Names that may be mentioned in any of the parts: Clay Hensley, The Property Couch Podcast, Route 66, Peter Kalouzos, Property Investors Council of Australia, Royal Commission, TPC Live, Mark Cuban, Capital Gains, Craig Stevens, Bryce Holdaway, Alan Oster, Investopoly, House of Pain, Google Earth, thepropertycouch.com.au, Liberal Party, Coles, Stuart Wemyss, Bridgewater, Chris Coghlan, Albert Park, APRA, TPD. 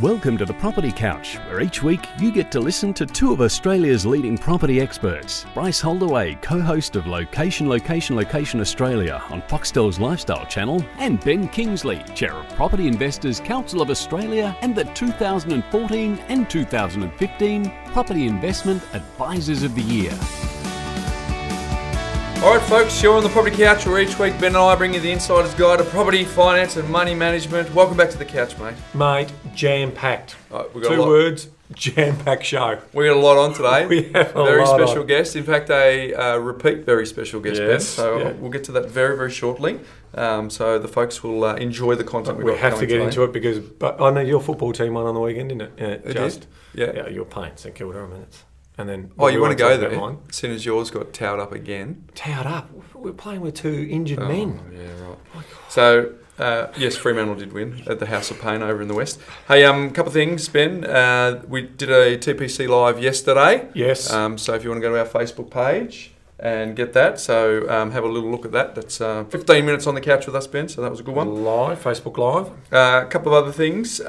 Welcome to The Property Couch, where each week you get to listen to two of Australia's leading property experts. Bryce Holdaway, co-host of Location, Location, Location Australia on Foxtel's Lifestyle Channel, and Ben Kingsley, Chair of Property Investors Council of Australia and the 2014 and 2015 Property Investment Advisors of the Year. Alright folks, you're on The Property Couch, where each week Ben and I bring you the insider's guide to property, finance and money management. Welcome back to the couch, mate. Mate, jam-packed. Right, two words, jam-packed show. We got a lot on today. We have a very special guest. In fact, a repeat very special guest, Ben. So yeah, we'll get to that very, very shortly. So the folks will enjoy the content we've got. We have to get into it because I know your football team won on the weekend, didn't it? Yeah. Yeah, your paints and killed her a minute. And then you want to go there as soon as yours got towed up again. Towed up? We're playing with two injured men. Yeah, right. Oh, so, yes, Fremantle did win at the House of Pain over in the West. Hey, a couple of things, Ben. We did a TPC Live yesterday. Yes. So if you want to go to our Facebook page and get that, so have a little look at that. That's 15 minutes on the couch with us, Ben, so that was a good one. Live, Facebook Live. A couple of other things.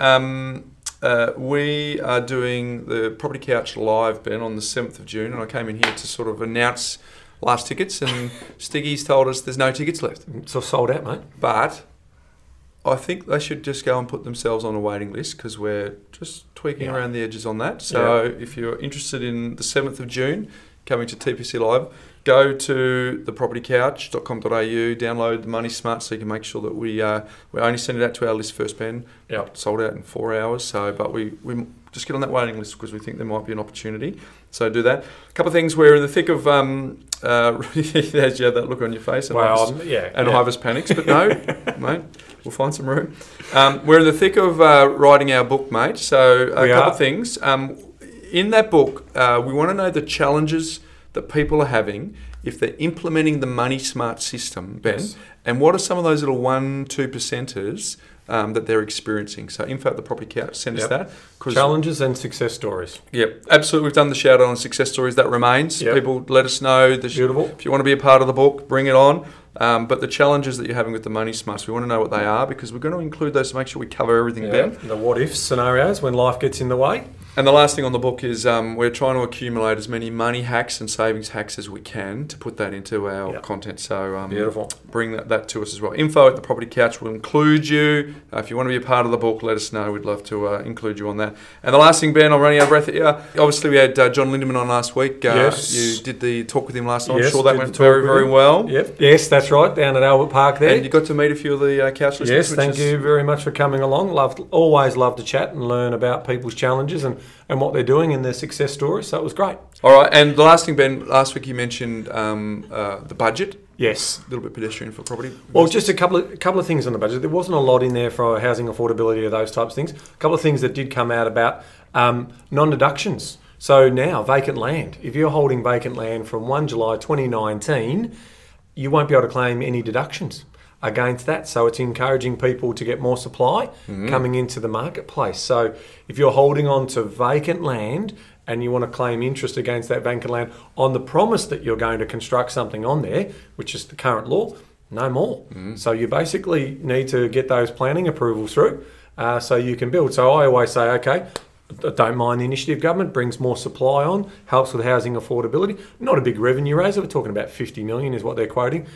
We are doing the Property Couch Live, Ben, on the 7th of June, and I came in here to sort of announce last tickets, and Stiggy's told us there's no tickets left. It's all sold out, mate. But I think they should just go and put themselves on a waiting list, because we're just tweaking around the edges on that. So if you're interested in the 7th of June, coming to TPC Live, go to thepropertycouch.com.au, download the Money Smart so you can make sure that we only send it out to our list first, Ben. Yep. Sold out in 4 hours, so but we just get on that waiting list because we think there might be an opportunity. So do that. A couple of things, we're in the thick of, as you have that look on your face and Ivis panics, but no, mate, we'll find some room. We're in the thick of writing our book, mate, so a couple of things. In that book, we want to know the challenges that people are having if they're implementing the Money Smart system, Ben, and what are some of those little 1-2 percenters that they're experiencing? So info at the Property Couch, send us that. Challenges and success stories. Yep, absolutely. We've done the shout out on success stories. That remains. Yep. People, let us know. Beautiful. If you want to be a part of the book, bring it on. But the challenges that you're having with the Money Smarts, we want to know what they are because we're going to include those to make sure we cover everything, Ben. The what-if scenarios when life gets in the way. And the last thing on the book is we're trying to accumulate as many money hacks and savings hacks as we can to put that into our content. So beautiful. Bring that to us as well. Info at the Property Couch will include you. If you want to be a part of the book, let us know. We'd love to include you on that. And the last thing, Ben, I'm running out of breath here. Obviously, we had John Lindemann on last week. You did the talk with him last night. Yes, I'm sure that went very, very well. Yep. Yes, that's right, down at Albert Park there. And you got to meet a few of the couch listeners. Yes, thank you very much for coming along. Always love to chat and learn about people's challenges and what they're doing and their success stories, so it was great. All right, and the last thing, Ben, last week you mentioned the budget. Yes. A little bit pedestrian for property. Well, just a couple of things on the budget. There wasn't a lot in there for housing affordability or those types of things. A couple of things that did come out about non-deductions. So now, vacant land. If you're holding vacant land from 1 July 2019, you won't be able to claim any deductions against that. So it's encouraging people to get more supply coming into the marketplace. So if you're holding on to vacant land and you want to claim interest against that vacant land on the promise that you're going to construct something on there, which is the current law, no more. So you basically need to get those planning approvals through so you can build. So I always say, okay, don't mind the initiative government, brings more supply on, helps with housing affordability. Not a big revenue raiser. We're talking about 50 million is what they're quoting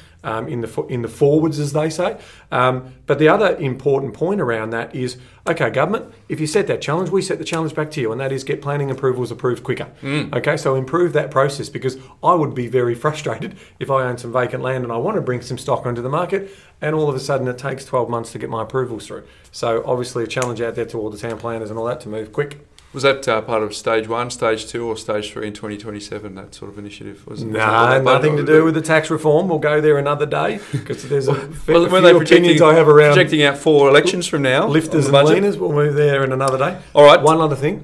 in the forwards, as they say. But the other important point around that is, okay, government, if you set that challenge, we set the challenge back to you, and that is get planning approvals approved quicker. Okay, so improve that process because I would be very frustrated if I own some vacant land and I want to bring some stock onto the market, and all of a sudden it takes 12 months to get my approvals through. So obviously a challenge out there to all the town planners and all that to move quick. Was that part of stage 1, stage 2 or stage 3 in 2027, that sort of initiative? No, nothing to do with the tax reform. We'll go there another day because there's a few opinions I have around. Projecting out 4 elections from now. Lifters and leaners, we'll move there in another day. All right. One other thing,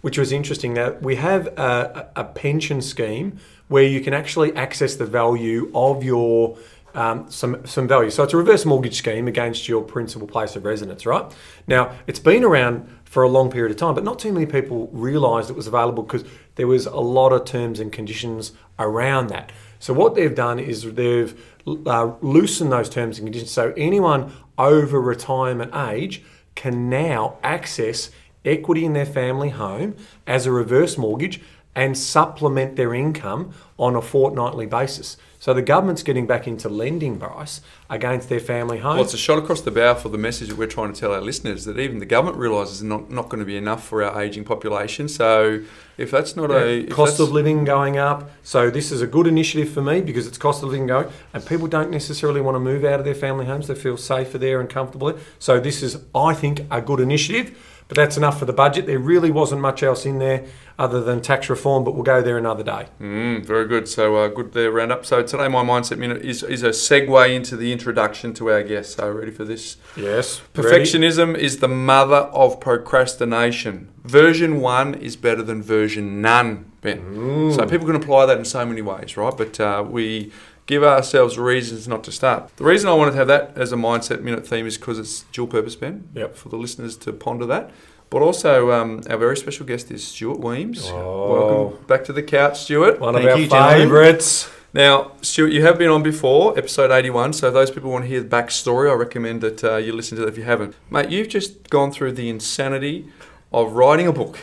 which was interesting, that we have a pension scheme where you can actually access the value of your some value. So it's a reverse mortgage scheme against your principal place of residence, right? Now, it's been around for a long period of time, but not too many people realised it was available because there was a lot of terms and conditions around that. So what they've done is they've loosened those terms and conditions so anyone over retirement age can now access equity in their family home as a reverse mortgage and supplement their income on a fortnightly basis. So the government's getting back into lending, Bryce, against their family home. Well, it's a shot across the bow for the message that we're trying to tell our listeners, that even the government realises it's not going to be enough for our ageing population. So if that's not a... Cost of living going up. So this is a good initiative for me because it's cost of living going up. And people don't necessarily want to move out of their family homes. They feel safer there and comfortable. So this is, I think, a good initiative. But that's enough for the budget. There really wasn't much else in there other than tax reform, but we'll go there another day. Very good. So good there, roundup. So today my Mindset Minute is a segue into the introduction to our guest. So ready for this? Yes. Perfectionism is the mother of procrastination. Version 1 is better than version none, Ben. So people can apply that in so many ways, right? But we give ourselves reasons not to start. The reason I wanted to have that as a Mindset Minute theme is because it's dual purpose, Ben, for the listeners to ponder that. But also, our very special guest is Stuart Wemyss. Welcome back to the couch, Stuart. One of our favourites. Now, Stuart, you have been on before, episode 81, so those people who want to hear the backstory, I recommend that you listen to that if you haven't. Mate, you've just gone through the insanity of writing a book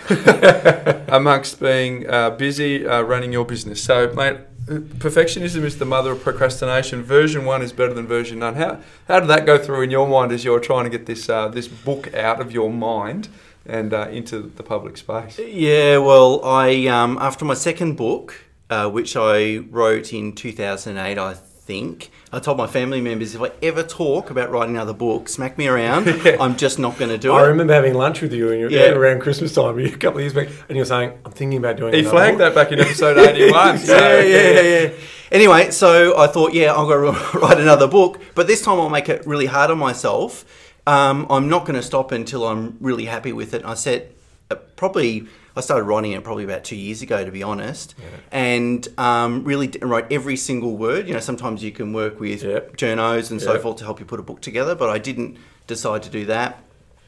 amongst being busy running your business. So, mate, perfectionism is the mother of procrastination. Version 1 is better than version none. How did that go through in your mind as you're trying to get this this book out of your mind and into the public space? Yeah, well, I after my second book, which I wrote in 2008, I think, I told my family members, if I ever talk about writing another book, smack me around. I'm just not going to do it. I remember having lunch with you and around Christmas time a couple of years back, and you were saying, I'm thinking about doing another book. He flagged that back in episode 81. So. Anyway, so I thought, I'm going to write another book, but this time I'll make it really hard on myself. I'm not going to stop until I'm really happy with it. I set I started writing it probably about 2 years ago, to be honest, and really didn't write every single word. You know, sometimes you can work with journos and so forth to help you put a book together, but I didn't decide to do that.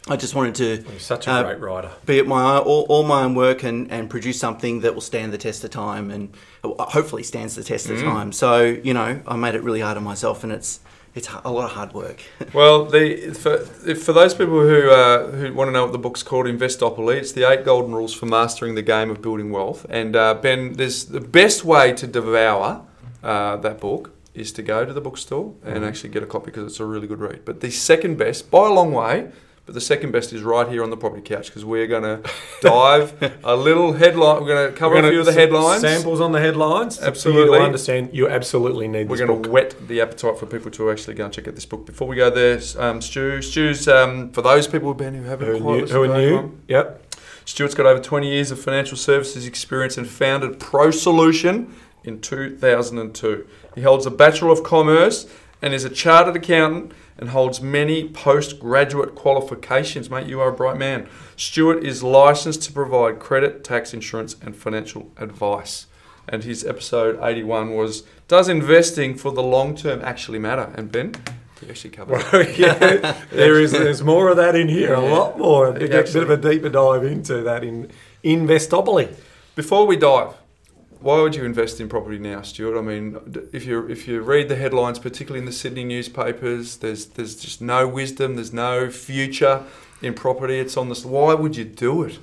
I just wanted to... You're such a great writer. Be at my all my own work and produce something that will stand the test of time and hopefully stands the test of time. So, you know, I made it really hard on myself, and it's a lot of hard work. Well, for those people who want to know what the book's called, Investopoly, it's the 8 golden rules for mastering the game of building wealth. And Ben, there's the best way to devour that book is to go to the bookstore and actually get a copy, because it's a really good read. But the second best, by a long way, but the second best is right here on the Property Couch, because we're going to dive a little headline. We're going to cover a few of the headlines. Samples on the headlines. Absolutely. For you to understand, you absolutely need this book. We're going to whet the appetite for people to actually go and check out this book. Before we go there, Stu's, for those people, Ben, who haven't quite listened to that one. Yep. Stuart's got over 20 years of financial services experience and founded ProSolution in 2002. He holds a Bachelor of Commerce and is a chartered accountant, and holds many postgraduate qualifications. Mate, you are a bright man. Stuart is licensed to provide credit, tax, insurance, and financial advice. And his episode 81 was, does investing for the long term actually matter? And Ben, you actually covered it. There's more of that in here, a lot more. A bit of a deeper dive into that in Investopoly. Before we dive, why would you invest in property now, Stuart? I mean, if you read the headlines, particularly in the Sydney newspapers, there's just no wisdom, there's no future in property. It's on this. Why would you do it?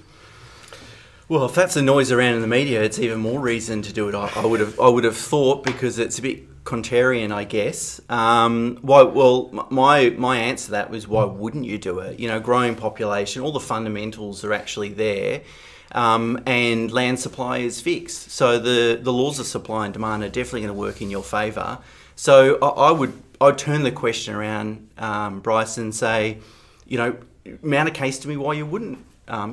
Well, if that's the noise around in the media, it's even more reason to do it. I would have thought, because it's a bit contrarian, I guess. Why? Well, my answer to that was, why wouldn't you do it? You know, growing population, all the fundamentals are actually there. And land supply is fixed. So the laws of supply and demand are definitely going to work in your favour. So I'd turn the question around, Bryce, and say, you know, mount a case to me why you wouldn't.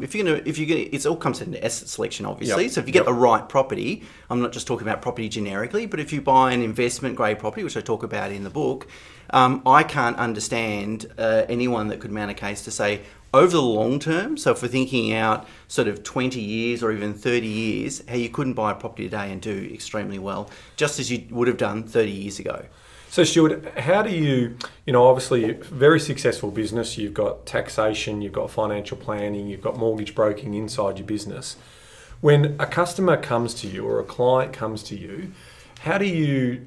If you're gonna, it all comes into asset selection, obviously. So if you get the right property, I'm not just talking about property generically, but if you buy an investment grade property, which I talk about in the book, I can't understand anyone that could mount a case to say, over the long term, so if we're thinking out sort of 20 years or even 30 years, how you couldn't buy a property today and do extremely well, just as you would have done 30 years ago. So Stuart, how do you, obviously very successful business, you've got taxation, you've got financial planning, you've got mortgage broking inside your business. When a customer comes to you or a client comes to you, how do you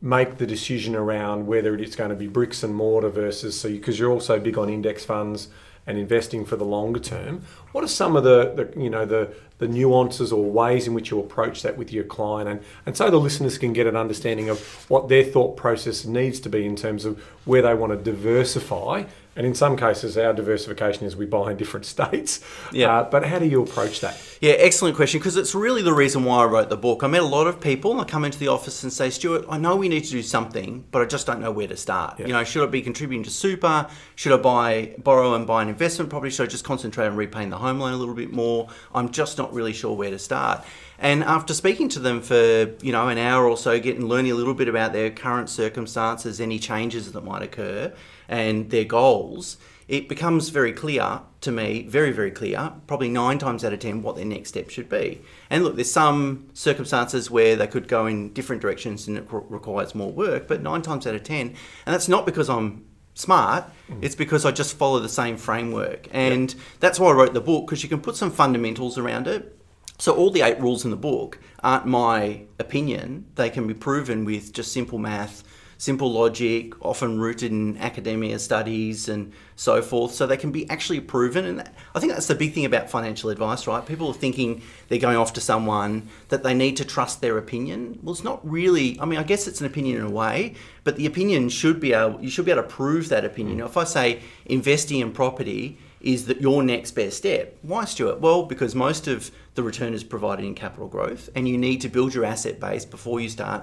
make the decision around whether it's going to be bricks and mortar versus, because you're also big on index funds and investing for the longer term, what are some of the nuances or ways in which you approach that with your client, and so the listeners can get an understanding of what their thought process needs to be in terms of where they want to diversify? And in some cases, our diversification is we buy in different states. Yeah. But how do you approach that? Yeah, excellent question, because it's really the reason why I wrote the book. I met a lot of people, and I come into the office and say, Stuart, I know we need to do something, but I just don't know where to start. Yeah. You know, should I be contributing to super? Should I borrow and buy an investment property? Should I just concentrate on repaying the home loan a little bit more? I'm just not really sure where to start. And after speaking to them for, you know, an hour or so, learning a little bit about their current circumstances, any changes that might occur, and their goals, it becomes very clear to me, very, very clear, probably 9 times out of 10, what their next step should be. And look, there's some circumstances where they could go in different directions and it requires more work, but 9 times out of 10, and that's not because I'm smart, it's because I just follow the same framework. And that's why I wrote the book, because you can put some fundamentals around it. So all the 8 rules in the book aren't my opinion. They can be proven with just simple math, simple logic, often rooted in academia studies and so forth. So they can be actually proven. And I think that's the big thing about financial advice, right? People are thinking they're going off to someone that they need to trust their opinion. Well, it's not really, I mean, I guess it's an opinion in a way, but the opinion should be able, you should be able to prove that opinion. If I say investing in property is that your next best step. Why, Stuart? Well, because most of the return is provided in capital growth, and you need to build your asset base before you start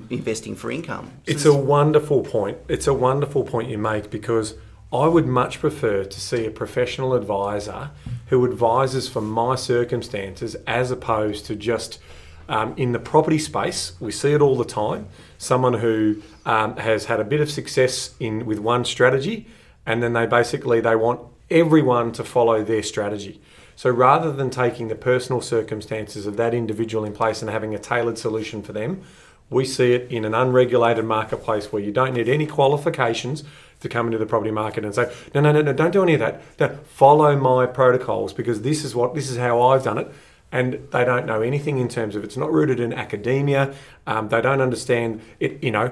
investing for income. So it's a wonderful point. It's a wonderful point you make, because I would much prefer to see a professional advisor who advises for my circumstances, as opposed to just in the property space. We see it all the time. Someone who has had a bit of success in with one strategy, and then they want everyone to follow their strategy. So rather than taking the personal circumstances of that individual in place and having a tailored solution for them, we see it in an unregulated marketplace where you don't need any qualifications to come into the property market and say, no, no, no, no, don't do any of that. No, follow my protocols, because this is how I've done it. And they don't know anything in terms of, it's not rooted in academia. They don't understand it, you know.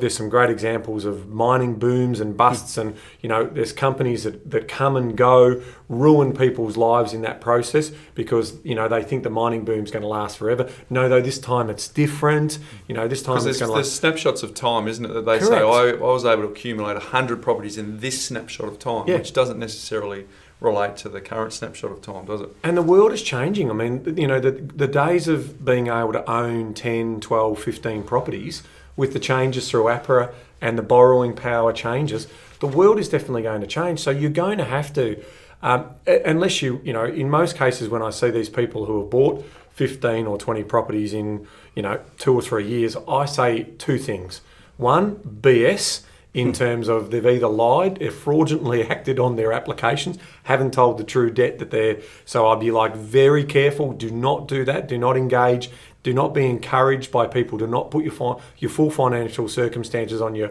There's some great examples of mining booms and busts, and you know, there's companies that come and go, ruin people's lives in that process, because you know, they think the mining boom's going to last forever. No, though, this time it's different. You know, this time it's going to. There's snapshots of time, isn't it? That they say, I was able to accumulate 100 properties in this snapshot of time, which doesn't necessarily relate to the current snapshot of time, does it? And the world is changing. I mean, you know, the days of being able to own 10, 12, 15 properties, with the changes through APRA and the borrowing power changes, the world is definitely going to change. So you're going to have to, unless you know, in most cases when I see these people who have bought 15 or 20 properties in, you know, 2 or 3 years, I say 2 things. One, BS, in terms of they've either lied, they've fraudulently acted on their applications, haven't told the true debt that they're, so I'd be like, very careful, do not do that, do not engage. Do not be encouraged by people to not put your full financial circumstances on your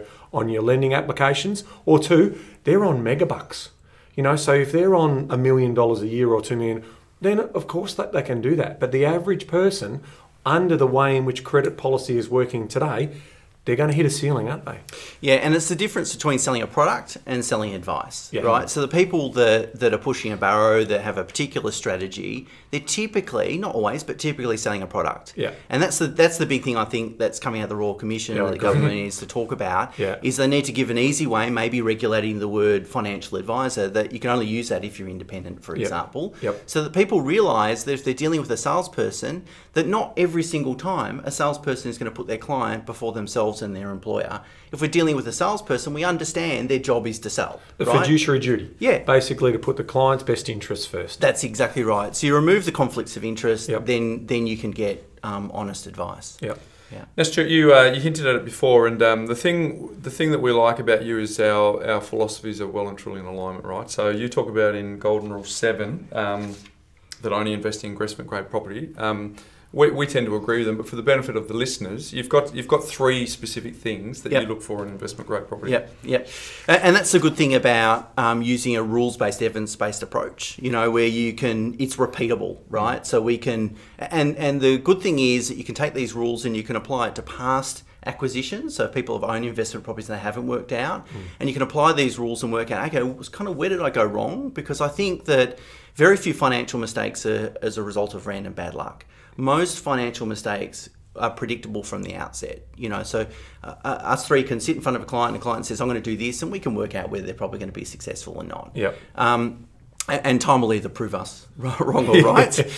lending applications. Or 2, they're on megabucks. You know, so if they're on $1 million a year or $2 million, then of course that they can do that. But the average person, under the way in which credit policy is working today, they're going to hit a ceiling, aren't they? Yeah, and it's the difference between selling a product and selling advice, right? So the people that are pushing a barrow, that have a particular strategy, they're typically, not always, but typically selling a product. Yeah. And that's the big thing I think that's coming out of the Royal Commission and the government needs to talk about, is they need to give an easy way, maybe regulating the word financial advisor, that you can only use that if you're independent, for example. So that people realise that if they're dealing with a salesperson, that not every single time a salesperson is going to put their client before themselves and their employer. If we're dealing with a salesperson, we understand their job is to sell. The fiduciary duty. Yeah. Basically to put the client's best interests first. That's exactly right. So you remove the conflicts of interest, then you can get honest advice. Yeah. Now, Stuart, you hinted at it before, and the thing that we like about you is our philosophies are well and truly in alignment, right? So you talk about in Golden Rule 7 that only investing in investment-grade property. We tend to agree with them, but for the benefit of the listeners, you've got 3 specific things that you look for in investment-grade property. And that's the good thing about using a rules-based, evidence-based approach. You know, where you can, it's repeatable, right? So we can, and the good thing is that you can take these rules and you can apply it to past acquisitions, so people have owned investment properties and they haven't worked out. And you can apply these rules and work out, okay, where did I go wrong? Because I think that very few financial mistakes are as a result of random bad luck. Most financial mistakes are predictable from the outset, so us three can sit in front of a client and the client says, I'm going to do this, and we can work out whether they're probably going to be successful or not. And time will either prove us wrong or right.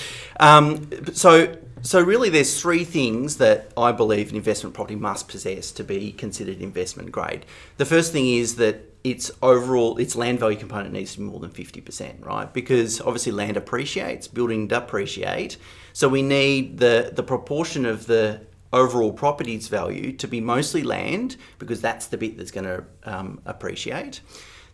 So really there's three things that I believe an investment property must possess to be considered investment grade. The first thing is that its land value component needs to be more than 50%, right? Because obviously land appreciates, buildings depreciate. So we need the proportion of the overall property's value to be mostly land, because that's the bit that's going to appreciate.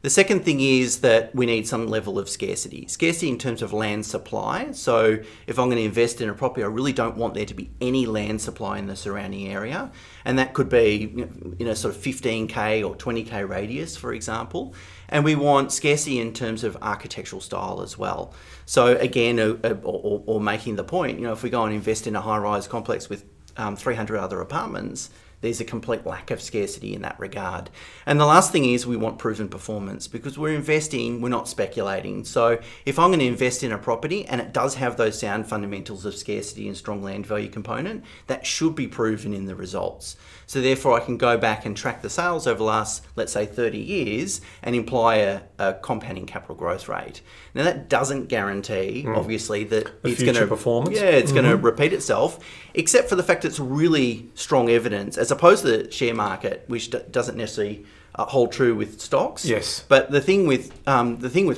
The second thing is that we need some level of scarcity. Scarcity in terms of land supply. So if I'm going to invest in a property, I really don't want there to be any land supply in the surrounding area. And that could be sort of 15K or 20K radius, for example. And we want scarcity in terms of architectural style as well. So again, or making the point, if we go and invest in a high-rise complex with 300 other apartments, there's a complete lack of scarcity in that regard. And the last thing is we want proven performance, because we're investing, we're not speculating. So if I'm going to invest in a property and it does have those sound fundamentals of scarcity and strong land value component, that should be proven in the results. So therefore I can go back and track the sales over the last, let's say, 30 years and imply a compounding capital growth rate. Now that doesn't guarantee, obviously, that the future performance. Yeah, it's going to repeat itself, except for the fact it's really strong evidence, as opposed to the share market, which doesn't necessarily hold true with stocks. But the thing with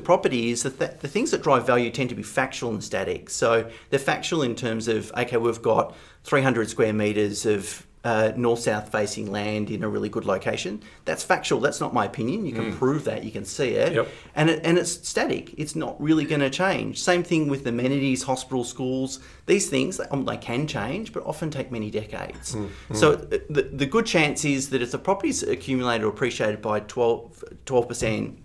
property is that the things that drive value tend to be factual and static. So they're factual in terms of, okay, we've got 300 square metres of north-south facing land in a really good location. That's factual. That's not my opinion. You can prove that. You can see it. And it's static. It's not really going to change. Same thing with amenities, hospitals, schools. These things, they can change, but often take many decades. So the good chance is that if the property's accumulated or appreciated by 12%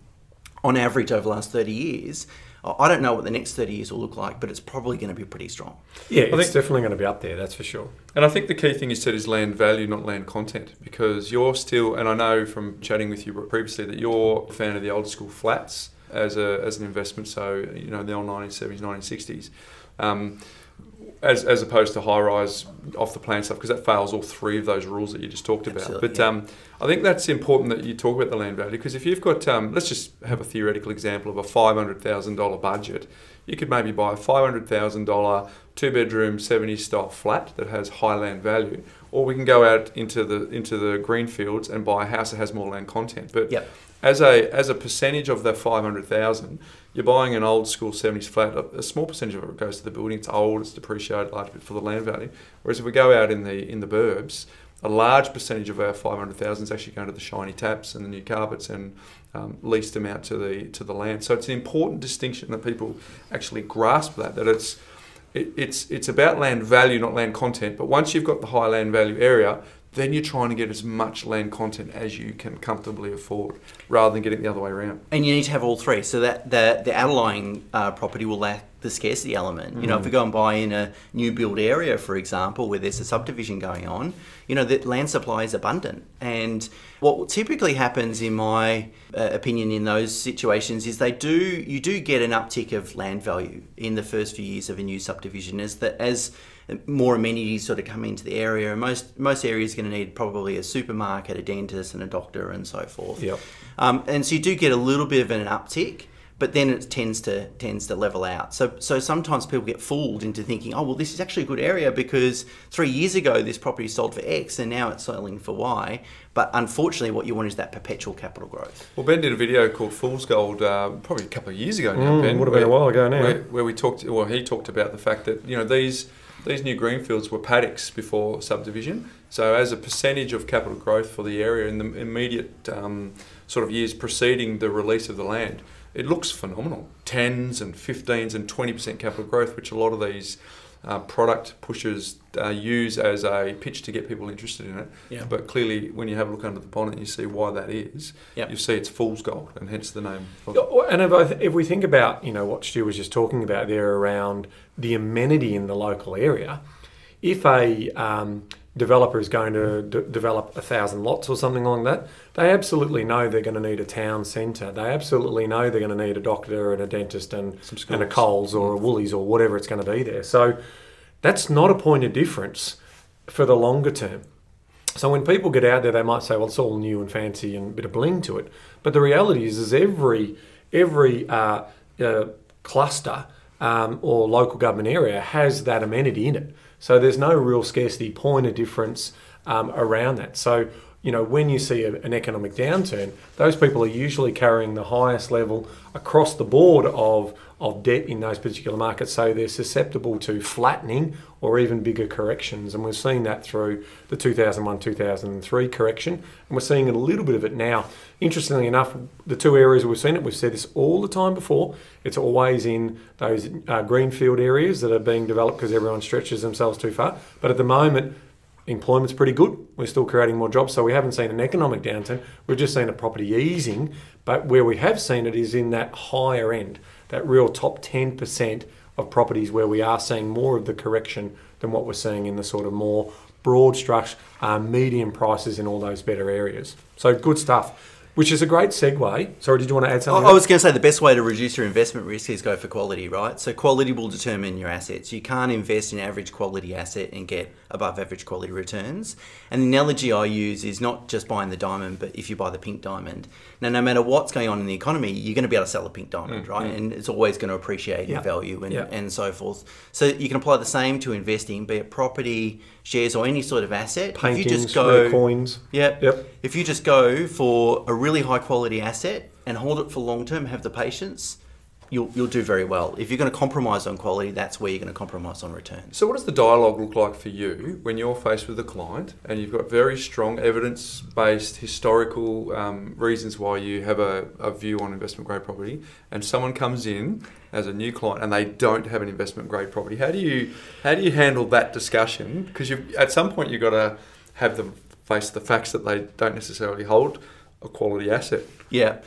on average over the last 30 years, I don't know what the next 30 years will look like, but it's probably going to be pretty strong. Yeah, I think it's definitely going to be up there, that's for sure. And I think the key thing you said is land value, not land content, because you're still, and I know from chatting with you previously that you're a fan of the old school flats as an investment, so the old 1970s, 1960s, as opposed to high-rise, off-the-plan stuff, because that fails all three of those rules that you just talked about. I think that's important that you talk about the land value, because if you've got, let's just have a theoretical example of a $500,000 budget, you could maybe buy a $500,000 two-bedroom 70s style flat that has high land value, or we can go out into the green fields and buy a house that has more land content. But as a percentage of that $500,000, you're buying an old school 70s flat, a small percentage of it goes to the building, it's old, it's depreciated a large bit for the land value. Whereas if we go out in the burbs, a large percentage of our $500,000 is actually going to the shiny taps and the new carpets and leased amount to the land. So it's an important distinction that people actually grasp that it's about land value, not land content. But once you've got the high land value area, then you're trying to get as much land content as you can comfortably afford, rather than getting the other way around. And you need to have all three, so that the outlying property will lack the scarcity element. If we go and buy in a new build area, for example, where there's a subdivision going on, the land supply is abundant. And what typically happens, in my opinion, in those situations is you do get an uptick of land value in the first few years of a new subdivision as more amenities sort of come into the area, and most areas are going to need probably a supermarket, a dentist, and a doctor, and so forth. And so you do get a little bit of an uptick, but then it tends to level out. So sometimes people get fooled into thinking, oh well, this is actually a good area because 3 years ago this property sold for X and now it's selling for Y. But unfortunately, what you want is that perpetual capital growth. Well, Ben did a video called Fool's Gold probably a couple of years ago now. Ben, would have been a while ago now. Where we talked, well, he talked about the fact that these new greenfields were paddocks before subdivision. So as a percentage of capital growth for the area in the immediate sort of years preceding the release of the land, it looks phenomenal. 10s and 15s and 20% capital growth, which a lot of these product pushers use as a pitch to get people interested in it. But clearly, when you have a look under the bonnet and you see why that is, you see it's fool's gold, and hence the name. And if we think about what Stu was just talking about there around the amenity in the local area, if a developer is going to develop 1,000 lots or something like that, they absolutely know they're going to need a town centre. They absolutely know they're going to need a doctor and a dentist and a Coles or a Woolies or whatever it's going to be there. So that's not a point of difference for the longer term. So when people get out there, they might say, well, it's all new and fancy and a bit of bling to it. But the reality is every cluster or local government area has that amenity in it. So there's no real scarcity point of difference around that. So, you know, when you see an economic downturn, those people are usually carrying the highest level across the board of debt in those particular markets. So they're susceptible to flattening or even bigger corrections. And we've seen that through the 2001-2003 correction. And we're seeing a little bit of it now. Interestingly enough, the two areas we've seen it, we've said this all the time before, it's always in those greenfield areas that are being developed because everyone stretches themselves too far. But at the moment, employment's pretty good. We're still creating more jobs, so we haven't seen an economic downturn. We've just seen a property easing, but where we have seen it is in that higher end, that real top 10% of properties where we are seeing more of the correction than what we're seeing in the sort of more broad structure, medium prices in all those better areas. So good stuff, which is a great segue. Sorry, did you want to add something? I was going to say the best way to reduce your investment risk is go for quality, right? So quality will determine your assets. You can't invest in average quality asset and get above average quality returns. And the analogy I use is not just buying the diamond, but if you buy the pink diamond. Now, no matter what's going on in the economy, you're going to be able to sell a pink diamond, right? And it's always going to appreciate in value and so forth. So you can apply the same to investing, be it property, shares, or any sort of asset. Paintings, if you just go, coins. If you just go for a really high quality asset and hold it for long term, have the patience, you'll do very well. If you're going to compromise on quality, that's where you're going to compromise on returns. So what does the dialogue look like for you when you're faced with a client and you've got very strong evidence-based historical reasons why you have a view on investment grade property, and someone comes in as a new client and they don't have an investment grade property? How do you handle that discussion? Because at some point you've got to have them face the facts that they don't necessarily hold a quality asset. Yeah,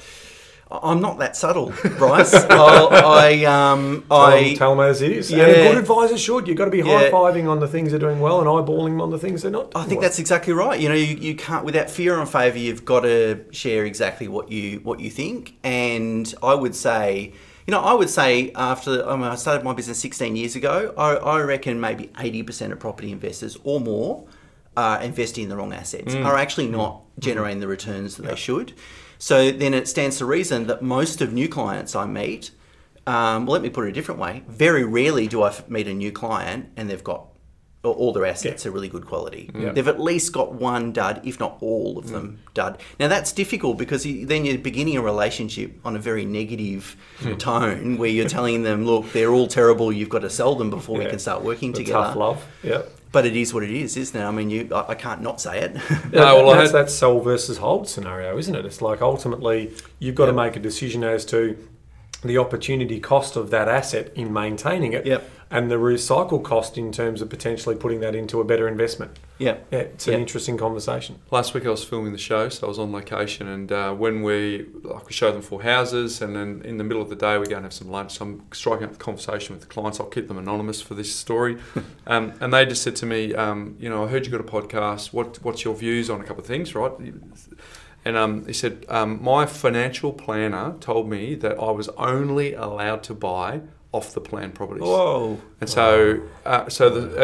I'm not that subtle, Bryce. Tell them as it is. Yeah. And a good advisor should. You've got to be high-fiving on the things they're doing well and eyeballing them on the things they're not doing. I think that's exactly right. You know, you can't, without fear and favour, you've got to share exactly what you think. And I would say, you know, after I started my business 16 years ago, I reckon maybe 80% of property investors or more are investing in the wrong assets, are actually not generating the returns that they should. So then it stands to reason that most of new clients I meet, well, let me put it a different way, very rarely do I meet a new client and they've got all their assets are really good quality. They've at least got one dud, if not all of them dud. Now that's difficult because then you're beginning a relationship on a very negative tone where you're telling them, look, they're all terrible, you've got to sell them before we can start working together. Tough love, But it is what it is, isn't it? I mean, I can't not say it. No, well, that's that sell versus hold scenario, isn't it? It's like ultimately you've got to make a decision as to the opportunity cost of that asset in maintaining it and the recycle cost in terms of potentially putting that into a better investment. Yeah, it's an interesting conversation. Last week I was filming the show, so I was on location, and when we show them 4 houses, and then in the middle of the day we go and have some lunch. So I'm striking up the conversation with the clients. I'll keep them anonymous for this story. And they just said to me, you know, I heard you got a podcast. What's your views on a couple of things, right? And he said, my financial planner told me that I was only allowed to buy off-the-plan properties. Whoa! And so, as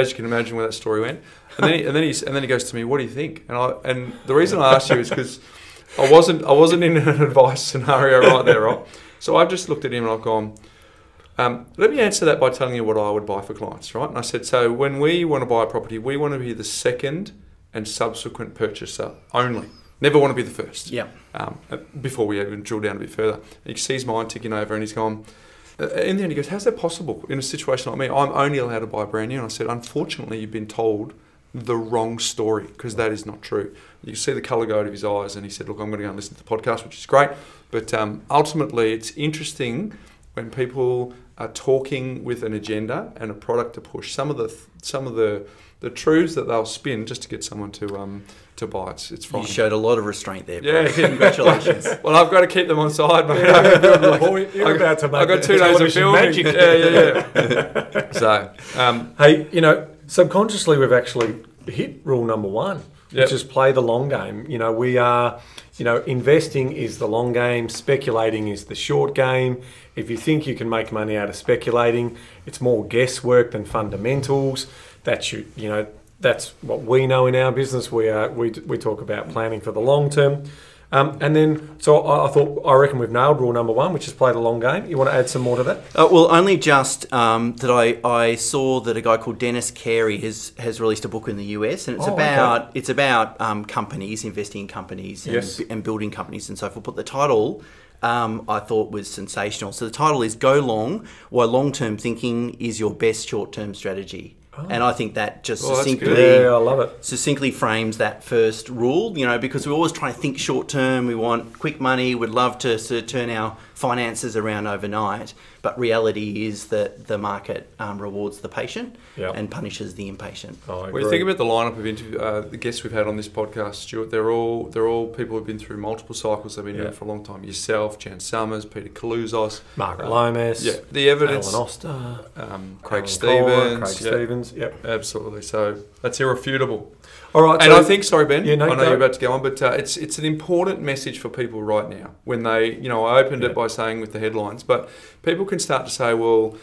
you can imagine, where that story went. And then he goes to me, "What do you think?" And the reason I asked you is because I wasn't in an advice scenario right there, right? So I've just looked at him and I've gone, "Let me answer that by telling you what I would buy for clients, right?" And I said, "So when we want to buy a property, we want to be the second and subsequent purchaser only. Never want to be the first." Yeah. Before we even drill down a bit further, he sees mine ticking over, and he's gone. In the end, he goes, "How's that possible in a situation like me? I'm only allowed to buy brand new." And I said, "Unfortunately, you've been told the wrong story, because that is not true." You see the colour go out of his eyes, and he said, "Look, I'm going to go and listen to the podcast," which is great. But ultimately, it's interesting when people are talking with an agenda and a product to push. Some of the truths that they'll spin just to get someone to buy. It's frightening. You showed a lot of restraint there, bro. Yeah, congratulations. Well, I've got to keep them on side, mate. I've got 2 days of filming. Yeah. So, hey, you know, subconsciously we've actually hit rule number one, which is play the long game. You know, we are, you know, investing is the long game, speculating is the short game. If you think you can make money out of speculating, it's more guesswork than fundamentals. That's you know, that's what we know in our business. We talk about planning for the long term. And then, so I reckon we've nailed rule number one, which is play the long game. You want to add some more to that? Well, only just that I saw that a guy called Dennis Carey has released a book in the US, and it's about companies, investing in companies and building companies and so forth. But the title I thought was sensational. So the title is "Go Long: Why Long-Term Thinking Is Your Best Short-Term Strategy." Oh. And I think that just succinctly frames that first rule, you know, because we're always trying to think short term. We want quick money. We'd love to sort of turn our finances around overnight. But reality is that the market rewards the patient and punishes the impatient. When you think about the lineup of the guests we've had on this podcast, Stuart, they're all people who've been through multiple cycles. They've been doing it for a long time. Yourself, Jan Summers, Peter Kalouzos, Mark Lomas, the evidence, Alan Oster, Craig Stevens, absolutely. So that's irrefutable. All right, and so I think, sorry Ben, I know you're about to go on, but it's an important message for people right now. When they, you know, I opened it by saying with the headlines, but people can start to say, well,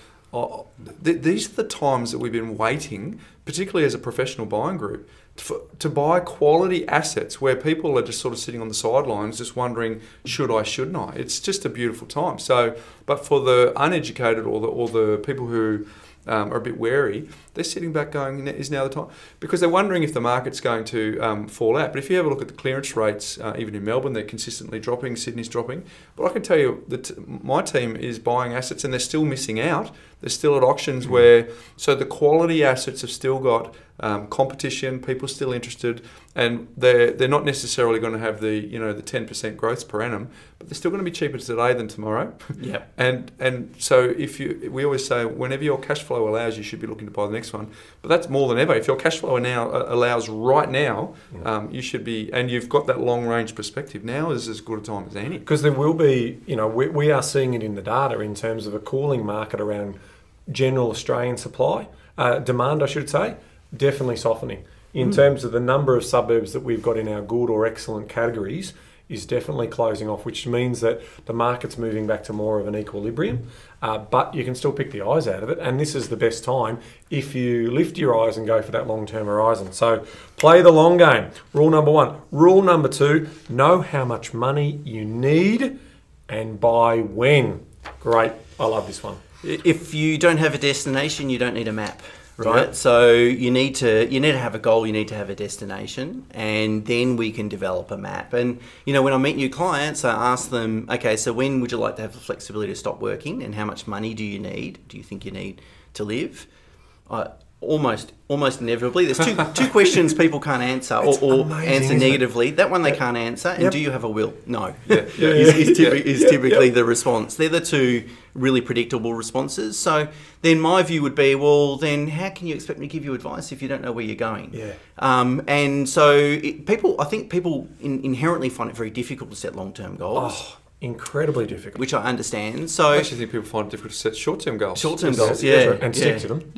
these are the times that we've been waiting, particularly as a professional buying group, to buy quality assets where people are just sort of sitting on the sidelines, just wondering, should I, shouldn't I? It's just a beautiful time. So, but for the uneducated or the people who are a bit wary, they're sitting back going, is now the time? Because they're wondering if the market's going to fall out. But if you have a look at the clearance rates, even in Melbourne, they're consistently dropping, Sydney's dropping. But I can tell you that my team is buying assets and they're still missing out. They're still at auctions where, so the quality assets have still got competition, people still interested, and they're not necessarily going to have the, you know, the 10% growth per annum, but they're still going to be cheaper today than tomorrow. Yeah. And so if you, we always say whenever your cash flow allows, you should be looking to buy the next one. But that's more than ever. If your cash flow now allows right now, you should be, and you've got that long range perspective. Now is as good a time as any. Because there will be, you know, we are seeing it in the data in terms of a cooling market around general Australian supply, demand, I should say, definitely softening. In terms of the number of suburbs that we've got in our good or excellent categories is definitely closing off, which means that the market's moving back to more of an equilibrium, but you can still pick the eyes out of it. And this is the best time if you lift your eyes and go for that long-term horizon. So play the long game, rule number one. Rule number two, know how much money you need and buy when. Great, I love this one. If you don't have a destination, you don't need a map. Right. Yep. So you need to have a goal, you need to have a destination, and then we can develop a map. And you know, when I meet new clients, I ask them, okay, so when would you like to have the flexibility to stop working, and how much money do you need? Do you think you need to live? Almost inevitably, there's two questions people can't answer or answer negatively. That one they can't answer. And do you have a will? No, is typically the response. They're the two really predictable responses. So then my view would be, well, then how can you expect me to give you advice if you don't know where you're going? Yeah. And so I think people inherently find it very difficult to set long-term goals. Oh. Incredibly difficult, which I understand. So I actually think people find it difficult to set short-term goals. Short-term goals, and stick to them.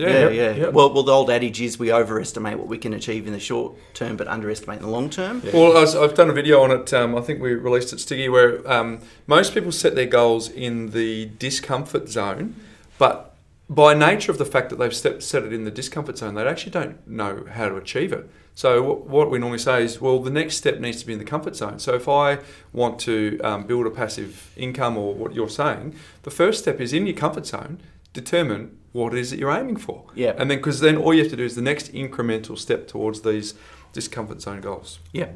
Well, the old adage is we overestimate what we can achieve in the short term, but underestimate in the long term. Yeah. Well, I've done a video on it. I think we released it, Stiggy, where most people set their goals in the discomfort zone, but by nature of the fact that they've set it in the discomfort zone, they actually don't know how to achieve it. So what we normally say is, well, the next step needs to be in the comfort zone. So if I want to build a passive income or what you're saying, the first step is in your comfort zone, determine what it is that you're aiming for. Yeah. And then, because then all you have to do is the next incremental step towards these discomfort zone goals. Yeah.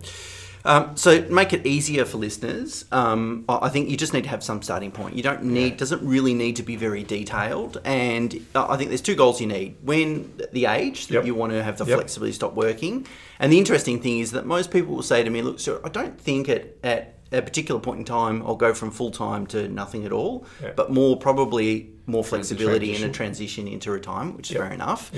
So make it easier for listeners. I think you just need to have some starting point. You don't need, doesn't really need to be very detailed. And I think there's two goals you need. When the age that you want to have the flexibility to stop working. And the interesting thing is that most people will say to me, look, so I don't think at a particular point in time I'll go from full-time to nothing at all, but probably more flexibility in a transition into retirement, which is fair enough.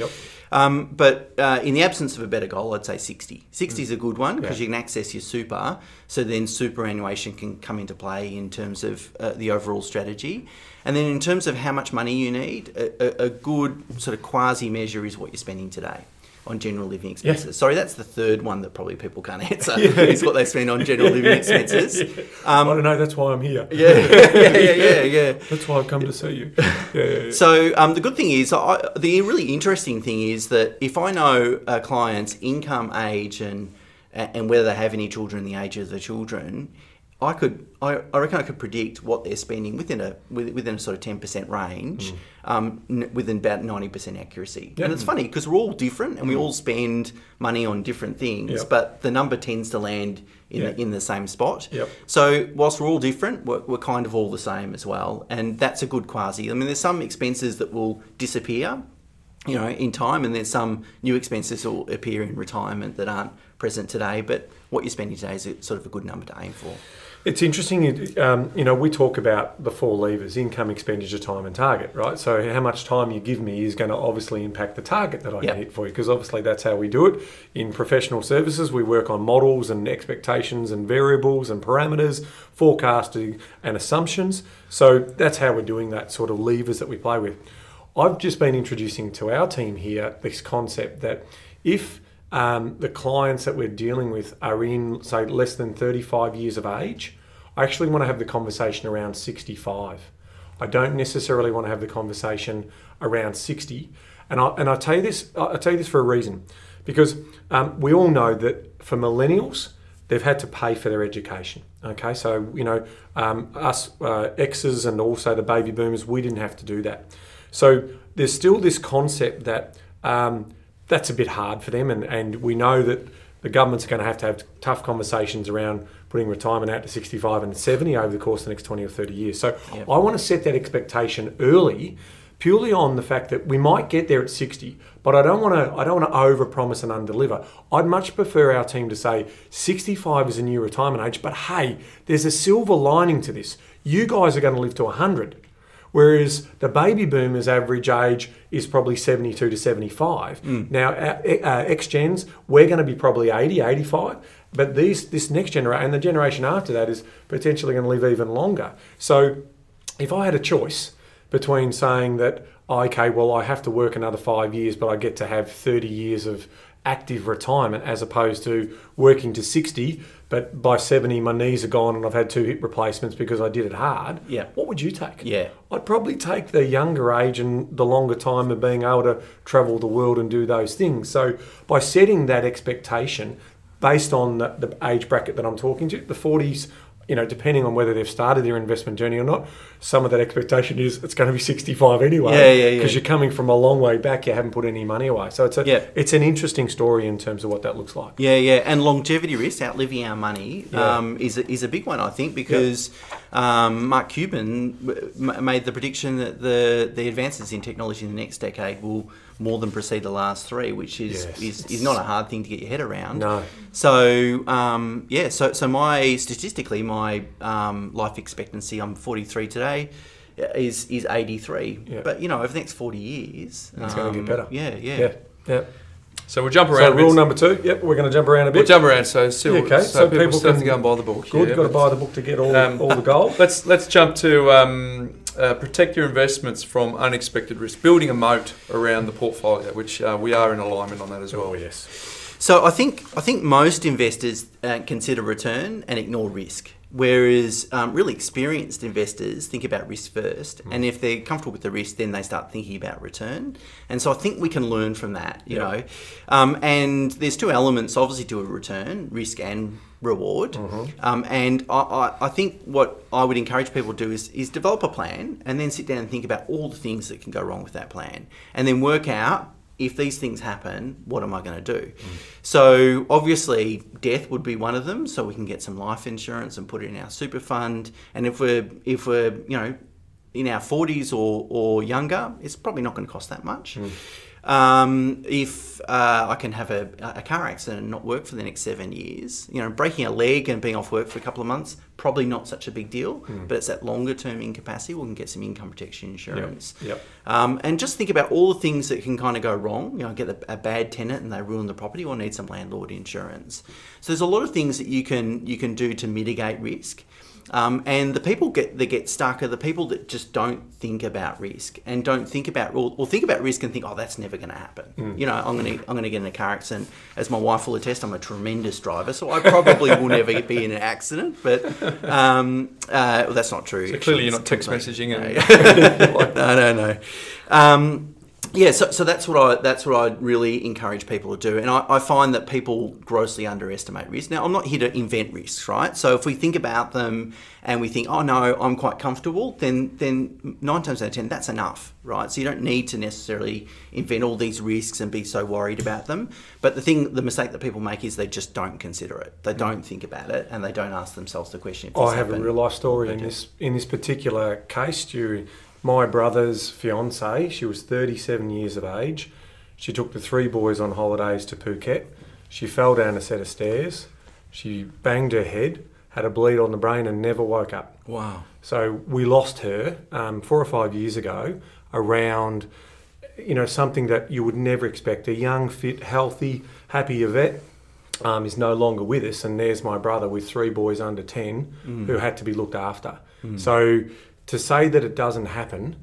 But in the absence of a better goal, I'd say 60. 60 is a good one because you can access your super, so then superannuation can come into play in terms of the overall strategy. And then in terms of how much money you need, a good sort of quasi measure is what you're spending today. on general living expenses. Yeah. Sorry, that's the third one that probably people can't answer. Yeah. Is what they spend on general living expenses. I don't know. That's why I'm here. Yeah, yeah. That's why I've come to see you. Yeah. So the good thing is, the really interesting thing is that if I know a client's income, age, and whether they have any children, the age of the children, I reckon I could predict what they're spending within a sort of 10% range, within about 90% accuracy. Yep. And it's funny because we're all different and we all spend money on different things, but the number tends to land in the same spot. Yep. So whilst we're all different, we're kind of all the same as well, and that's a good quasi. I mean, there's some expenses that will disappear, in time, and there's some new expenses that will appear in retirement that aren't present today, but what you're spending today is sort of a good number to aim for. It's interesting, we talk about the four levers: income, expenditure, time and target, right? So how much time you give me is going to obviously impact the target that I can hit for you, because obviously that's how we do it. In professional services, we work on models and expectations and variables and parameters, forecasting and assumptions. So that's how we're doing that sort of levers that we play with. I've just been introducing to our team here this concept that if the clients that we're dealing with are in, say, less than 35 years of age, I actually want to have the conversation around 65. I don't necessarily want to have the conversation around 60. And I tell you this, I tell you this for a reason, because we all know that for millennials, they've had to pay for their education. Okay, so us X's and also the baby boomers, we didn't have to do that. So there's still this concept that that's a bit hard for them, and we know that the government's are going to have tough conversations around putting retirement out to 65 and 70 over the course of the next 20 or 30 years. So I want to set that expectation early, purely on the fact that we might get there at 60, but I don't want to overpromise and underdeliver. I'd much prefer our team to say 65 is a new retirement age, but hey, there's a silver lining to this. You guys are going to live to 100. Whereas the baby boomers' average age is probably 72 to 75. Mm. Now, ex-gens, we're going to be probably 80, 85. But this next generation and the generation after that is potentially going to live even longer. So if I had a choice between saying that, okay, well, I have to work another 5 years, but I get to have 30 years of active retirement, as opposed to working to 60, but by 70 my knees are gone and I've had 2 hip replacements because I did it hard. Yeah. What would you take? Yeah. I'd probably take the younger age and the longer time of being able to travel the world and do those things. So by setting that expectation based on the age bracket that I'm talking to, the 40s, depending on whether they've started their investment journey or not, some of that expectation is it's going to be 65 anyway. Yeah. Because you're coming from a long way back, you haven't put any money away. So it's an interesting story in terms of what that looks like. Yeah. And longevity risk, outliving our money, is a big one, I think, because Mark Cuban made the prediction that the advances in technology in the next decade will more than precede the last 3, which is not a hard thing to get your head around. No. So so my life expectancy, I'm 43 today, is 83. Yeah. But over the next 40 years, it's going to get better. Yeah. So we'll jump around. So rule number 2. Yep, we're going to jump around a bit. We'll jump around. So people still have to go and buy the book. Good, you've got to buy the book to get all the gold. Let's jump to protect your investments from unexpected risk. Building a moat around the portfolio, which we are in alignment on that as well. Oh, yes. So I think most investors consider return and ignore risk, whereas really experienced investors think about risk first, and if they're comfortable with the risk, then they start thinking about return. And so I think we can learn from that, and there's 2 elements, obviously, to a return: risk and reward. And I think what I would encourage people to do is develop a plan and then sit down and think about all the things that can go wrong with that plan, and then work out, if these things happen, what am I going to do? So obviously death would be one of them, so we can get some life insurance and put it in our super fund. And if we're in our 40s or younger, it's probably not going to cost that much. If I can have a car accident and not work for the next 7 years, breaking a leg and being off work for a couple of months, probably not such a big deal, but it's that longer term incapacity. We can get some income protection insurance. And just think about all the things that can kind of go wrong. Get a bad tenant and they ruin the property, or need some landlord insurance. So there's a lot of things that you can do to mitigate risk. And the people that get stuck are the people that just don't think about risk and don't think about, or think about risk and think, oh, that's never going to happen. Mm. You know, I'm going to get in a car accident. As my wife will attest, I'm a tremendous driver, so I probably will never be in an accident. But well, that's not true. So clearly, you're not text messaging it. Like no. Yeah, so that's what I really encourage people to do, and I find that people grossly underestimate risk. Now, I'm not here to invent risks, right? So if we think about them and we think, oh no, I'm quite comfortable, then 9 times out of 10 that's enough, right? So you don't need to necessarily invent all these risks and be so worried about them. But the mistake that people make is they just don't consider it, they don't think about it, and they don't ask themselves the question. If I have a real life story in this particular case, Stuart. My brother's fiancée, she was 37 years of age. She took the 3 boys on holidays to Phuket. She fell down a set of stairs. She banged her head, had a bleed on the brain and never woke up. Wow. So we lost her 4 or 5 years ago around, you know, something that you would never expect. A young, fit, healthy, happy Yvette is no longer with us. And there's my brother with 3 boys under 10 who had to be looked after. Mm. So to say that it doesn't happen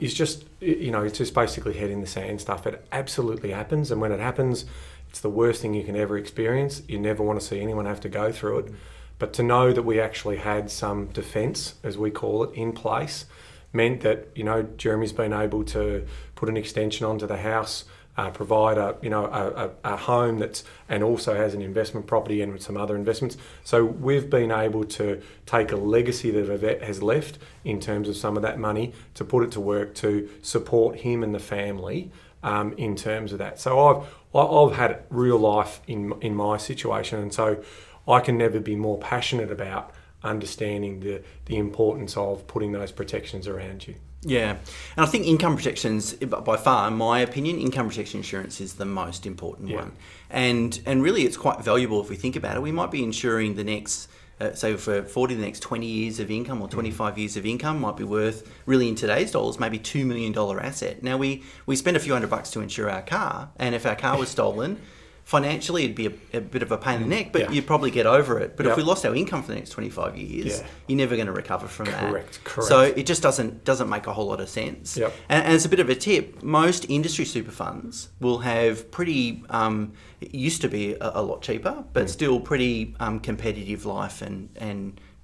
is just, you know, it's just basically head in the sand stuff. It absolutely happens. And when it happens, it's the worst thing you can ever experience. You never want to see anyone have to go through it. But to know that we actually had some defence, as we call it, in place, meant that, you know, Jeremy's been able to put an extension onto the house, provide a home that's, and also has an investment property and with some other investments. So we've been able to take a legacy that Yvette has left in terms of some of that money to put it to work to support him and the family in terms of that. So I've had real life in my situation, and so I can never be more passionate about understanding the importance of putting those protections around you. Yeah, and I think income protections, by far, in my opinion, income protection insurance is the most important one. And really it's quite valuable if we think about it. We might be insuring the next, so for 40, the next 20 years of income or 25 years of income might be worth, really in today's dollars, maybe $2 million asset. Now we spend a few $100 to insure our car, and if our car was stolen, financially, it'd be a bit of a pain in the neck, but you'd probably get over it. But if we lost our income for the next 25 years, you're never going to recover from that. Correct. So it just doesn't make a whole lot of sense. Yep. And as a bit of a tip, most industry super funds will have pretty, it used to be a lot cheaper, but still pretty competitive life and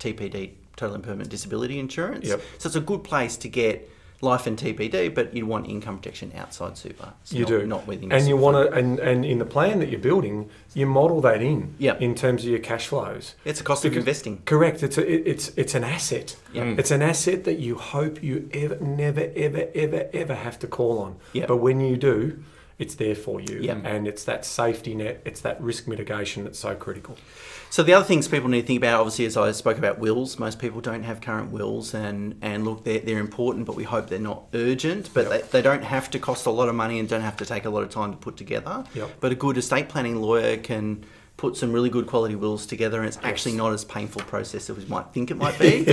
TPD, total and permanent disability insurance. Yep. So it's a good place to get life and TPD, but you want income protection outside super. So you do. Not within. And you want to, and in the plan that you're building, you model that in terms of your cash flows. It's a cost of investing. Correct. It's an asset. Yep. It's an asset that you hope you never, ever have to call on. Yep. But when you do, it's there for you. Yep. And it's that safety net, it's that risk mitigation that's so critical. So the other things people need to think about, obviously, as I spoke about wills, most people don't have current wills, and look, they're important, but we hope they're not urgent, but they don't have to cost a lot of money and don't have to take a lot of time to put together. Yep. But a good estate planning lawyer can put some really good quality wills together, and it's actually not as painful a process as we might think it might be.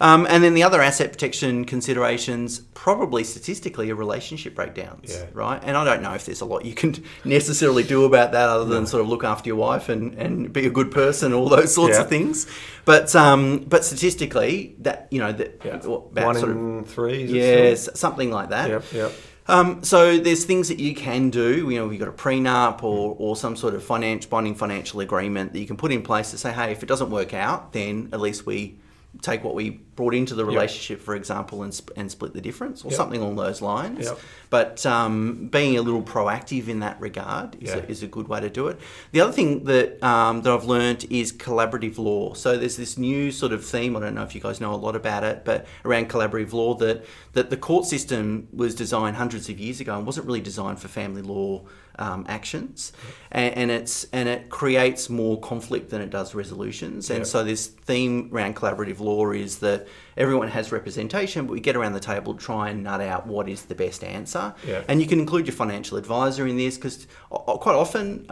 And then the other asset protection considerations, probably statistically, are relationship breakdowns, right? And I don't know if there's a lot you can necessarily do about that other than sort of look after your wife and be a good person, all those sorts of things. But statistically, that, you know, that one in three, something like that. Yep. So there's things that you can do, you know, if you've got a prenup or some sort of binding financial agreement that you can put in place to say, hey, if it doesn't work out, then at least we take what we brought into the relationship, for example, and split the difference or something along those lines. Yep. But being a little proactive in that regard is a good way to do it. The other thing that I've learned is collaborative law. So there's this new sort of theme, I don't know if you guys know a lot about it, but around collaborative law that the court system was designed hundreds of years ago and wasn't really designed for family law actions. And it creates more conflict than it does resolutions. And so this theme around collaborative law is that everyone has representation, but we get around the table, try and nut out what is the best answer. Yeah. And you can include your financial advisor in this, because quite often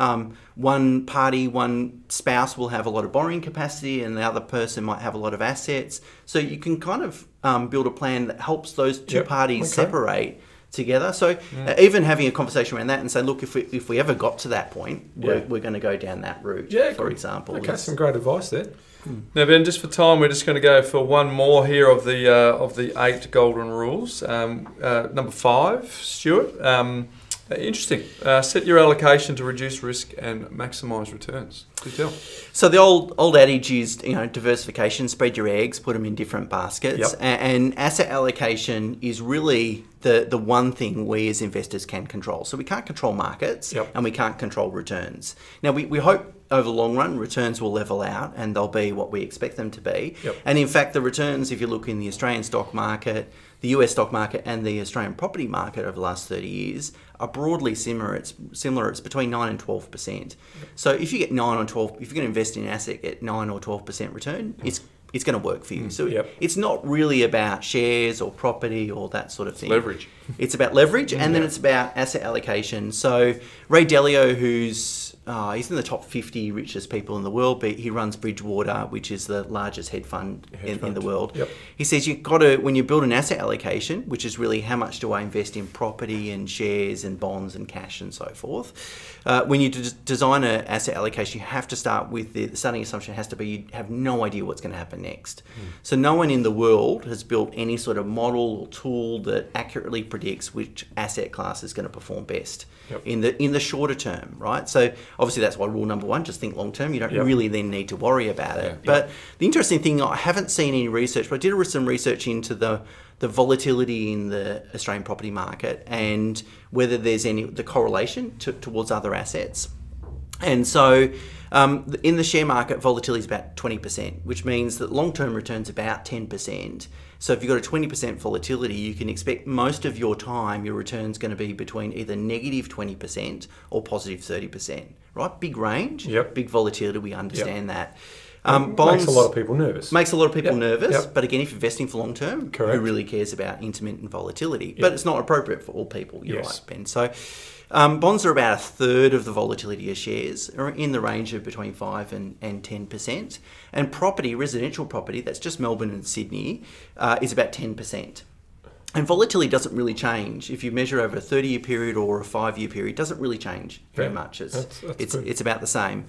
one spouse will have a lot of borrowing capacity and the other person might have a lot of assets. So you can kind of build a plan that helps those two parties separate together. So even having a conversation around that and say, look, if we ever got to that point, we're going to go down that route, for example. Okay, some great advice there. Now, Ben, just for time, we're just going to go for one more here of the 8 golden rules. Number 5, Stuart. Interesting. Set your allocation to reduce risk and maximise returns. Good deal. So the old adage is, you know, diversification, spread your eggs, put them in different baskets. Yep. And asset allocation is really the one thing we as investors can control. So we can't control markets, yep, and we can't control returns. Now, we hope over the long run, returns will level out and they'll be what we expect them to be. Yep. And in fact, the returns, if you look in the Australian stock market, the US stock market and the Australian property market over the last 30 years are broadly similar. It's between 9 and 12%. So if you get 9 or 12, if you're going to invest in an asset at 9 or 12% return, it's going to work for you. So yep, it's not really about shares or property or that sort of thing. It's leverage. It's about leverage, and then it's about asset allocation. So Ray Dalio, who's he's in the top 50 richest people in the world, but he runs Bridgewater, which is the largest hedge fund in the world. Yep. He says you've got to, when you build an asset allocation, which is really how much do I invest in property and shares and bonds and cash and so forth, when you design an asset allocation, you have to start with the starting assumption has to be you have no idea what's going to happen next. So no one in the world has built any sort of model or tool that accurately predicts which asset class is going to perform best in the shorter term, right? So obviously that's why rule number 1, just think long term. You don't really then need to worry about it. But the interesting thing, I haven't seen any research, but I did some research into the volatility in the Australian property market and whether there's the correlation towards other assets. And so in the share market, volatility is about 20%, which means that long-term returns about 10%. So if you've got a 20% volatility, you can expect most of your time, your return's going to be between either negative 20% or positive 30%, right? Big range, big volatility, we understand that. Bonds makes a lot of people nervous. Makes a lot of people nervous, but again, if you're investing for long term, who really cares about intermittent volatility? But it's not appropriate for all people, you're right, Ben. So bonds are about a third of the volatility of shares, or in the range of between 5 and 10%. And property, residential property, that's just Melbourne and Sydney, is about 10%. And volatility doesn't really change. If you measure over a 30-year period or a 5-year period, it doesn't really change very much. It's about the same.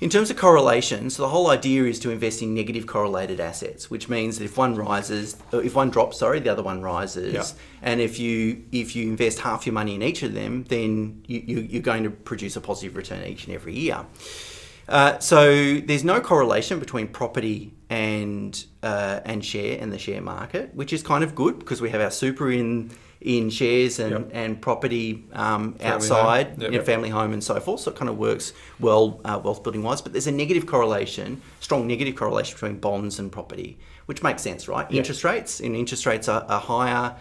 In terms of correlation, so the whole idea is to invest in negative correlated assets, which means that if one drops, the other one rises. And if you invest half your money in each of them, then you're going to produce a positive return each and every year. So there's no correlation between property and share and the share market, which is kind of good because we have our super in shares and property outside, family home and so forth. So it kind of works well wealth building wise. But there's a negative correlation, strong negative correlation between bonds and property, which makes sense, right? Yeah. Interest rates are higher.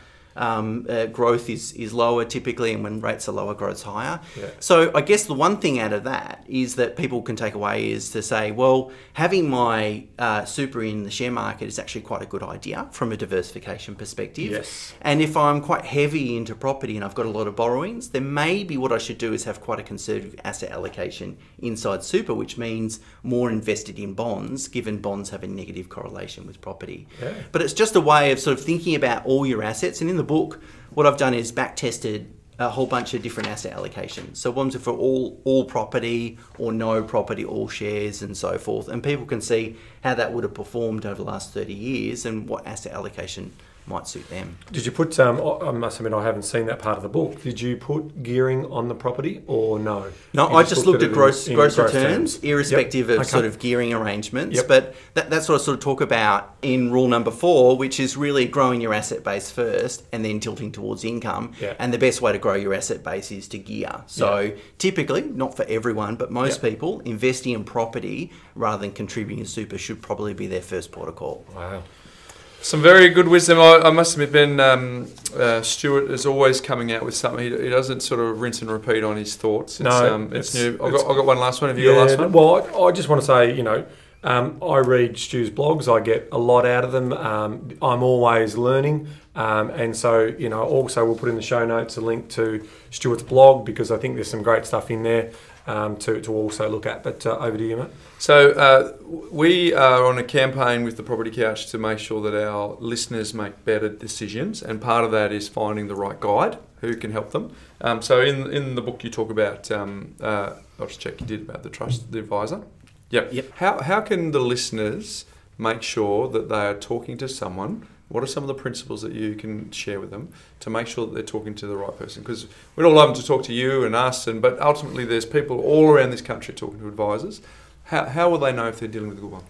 Growth is lower typically, and when rates are lower, growth's higher. So I guess the one thing out of that is that people can take away is to say, well, having my super in the share market is actually quite a good idea from a diversification perspective. And if I'm quite heavy into property and I've got a lot of borrowings, then maybe what I should do is have quite a conservative asset allocation inside super, which means more invested in bonds, given bonds have a negative correlation with property. But it's just a way of sort of thinking about all your assets. And in the book, what I've done is back tested a whole bunch of different asset allocations. So ones are for all property or no property, all shares and so forth. And people can see how that would have performed over the last 30 years and what asset allocation might suit them. Did you put, I must admit I haven't seen that part of the book, did you put gearing on the property or no? No, I just looked at gross returns, irrespective of sort of gearing arrangements, but that's what I sort of talk about in rule number 4, which is really growing your asset base first and then tilting towards income, and the best way to grow your asset base is to gear. So typically, not for everyone, but most people, investing in property rather than contributing to super should probably be their first port of call. Wow. Some very good wisdom. I must admit, Ben, Stuart is always coming out with something. He doesn't sort of rinse and repeat on his thoughts. It's new. I've got one last one. Have you got a last one? Well, I just want to say, you know, I read Stu's blogs. I get a lot out of them. I'm always learning. And so, you know, also we'll put in the show notes a link to Stuart's blog because I think there's some great stuff in there to also look at. But over to you, mate. So we are on a campaign with The Property Couch to make sure that our listeners make better decisions, and part of that is finding the right guide who can help them. So in the book you talk about, I'll just check you did about the trust, the advisor. Yep. How can the listeners make sure that they are talking to someone? What are some of the principles that you can share with them to make sure that they're talking to the right person? Because we'd all love them to talk to you and us, and but ultimately there's people all around this country talking to advisors. How will they know if they're dealing with a good one?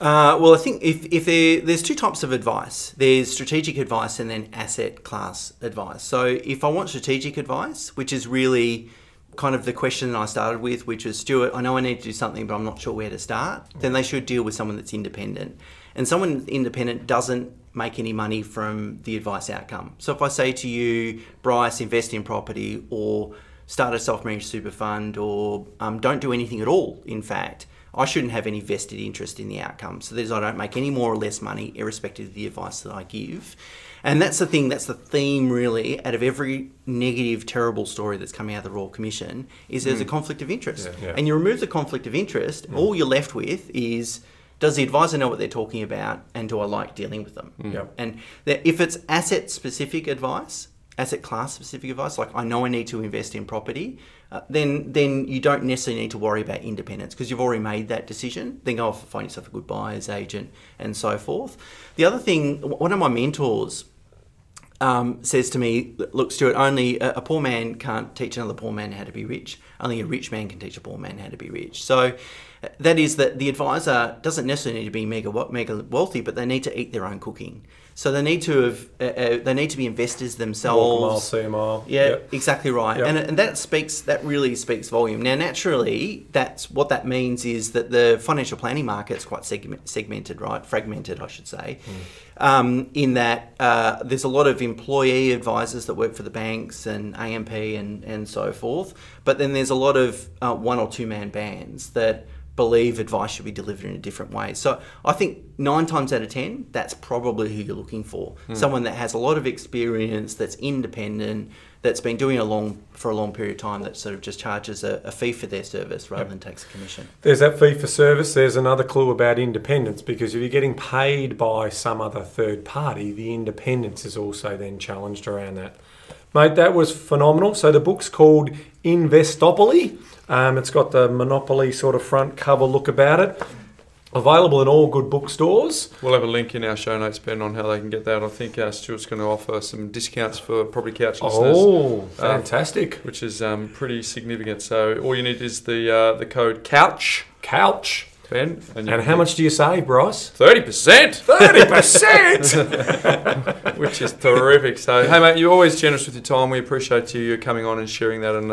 Well, I think if there's two types of advice. There's strategic advice and then asset class advice. So if I want strategic advice, which is really kind of the question that I started with, which is, Stuart, I know I need to do something, but I'm not sure where to start, then they should deal with someone that's independent. And someone independent doesn't make any money from the advice outcome. So if I say to you, Bryce, invest in property, or start a self-managed super fund, or don't do anything at all, in fact, I shouldn't have any vested interest in the outcome. So I don't make any more or less money, irrespective of the advice that I give. And that's the thing, that's the theme really, out of every negative, terrible story that's coming out of the Royal Commission, is there's a conflict of interest. Yeah, yeah. And you remove the conflict of interest, all you're left with is, does the advisor know what they're talking about, and do I like dealing with them? Yeah. And if it's asset-specific advice, asset class-specific advice, like I know I need to invest in property, then you don't necessarily need to worry about independence because you've already made that decision. Then go off and find yourself a good buyer's agent and so forth. The other thing, one of my mentors says to me, look, Stuart, only a poor man can't teach another poor man how to be rich. Only a rich man can teach a poor man how to be rich. So that is that the advisor doesn't necessarily need to be mega wealthy, but they need to eat their own cooking. So they need to have, they need to be investors themselves. Walk a mile, see a mile. Yeah, yep. Exactly right. Yep. And that really speaks volume. Now, naturally, that's what that means is that the financial planning market's quite segmented, right? Fragmented, I should say. In that there's a lot of employee advisors that work for the banks and AMP and so forth. But then there's a lot of one or two man bands that believe advice should be delivered in a different way. So I think 9 times out of 10, that's probably who you're looking for. Someone that has a lot of experience, that's independent, that's been doing for a long period of time, that sort of just charges a fee for their service rather than takes a commission. There's that fee for service. There's another clue about independence, because if you're getting paid by some other third party, the independence is also then challenged around that. Mate, that was phenomenal. So the book's called Investopoly. It's got the Monopoly sort of front cover look about it. Available in all good bookstores. We'll have a link in our show notes, Ben, on how they can get that. I think Stuart's going to offer some discounts for Property Couch listeners. Oh, fantastic. Which is pretty significant. So all you need is the code COUCH. COUCH. Ben, and how much do you save, Bryce? 30%! 30%! Which is terrific. So, hey mate, you're always generous with your time. We appreciate you coming on and sharing that. And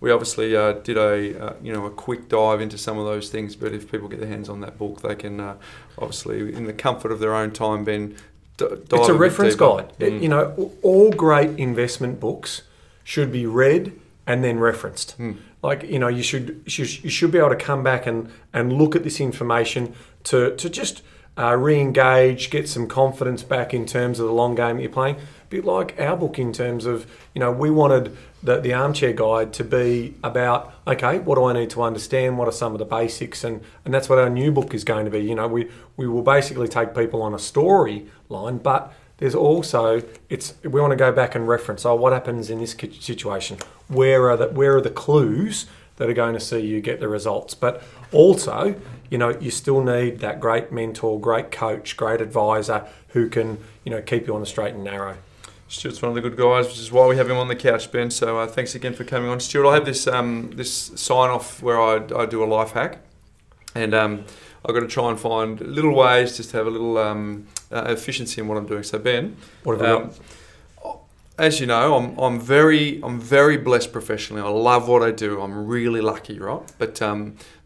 we obviously did a quick dive into some of those things. But if people get their hands on that book, they can obviously, in the comfort of their own time, Ben, dive. It's a reference guide. You know, all great investment books should be read and then referenced. Like, you know, you should be able to come back and look at this information to just re-engage, get some confidence back in terms of the long game that you're playing. A bit like our book in terms of, you know, we wanted the armchair guide to be about, okay, what do I need to understand? What are some of the basics? And that's what our new book is going to be. You know, we will basically take people on a story line, but there's also, we want to go back and reference, what happens in this situation? Where are the clues that are going to see you get the results? But also, you know, you still need that great mentor, great coach, great advisor who can, you know, keep you on the straight and narrow. Stuart's one of the good guys, which is why we have him on the couch, Ben. So thanks again for coming on. Stuart, I have this this sign-off where I do a life hack. And I've got to try and find little ways just to have a little efficiency in what I'm doing. So Ben, what have you got? As you know, I'm very blessed professionally. I love what I do. I'm really lucky, right? But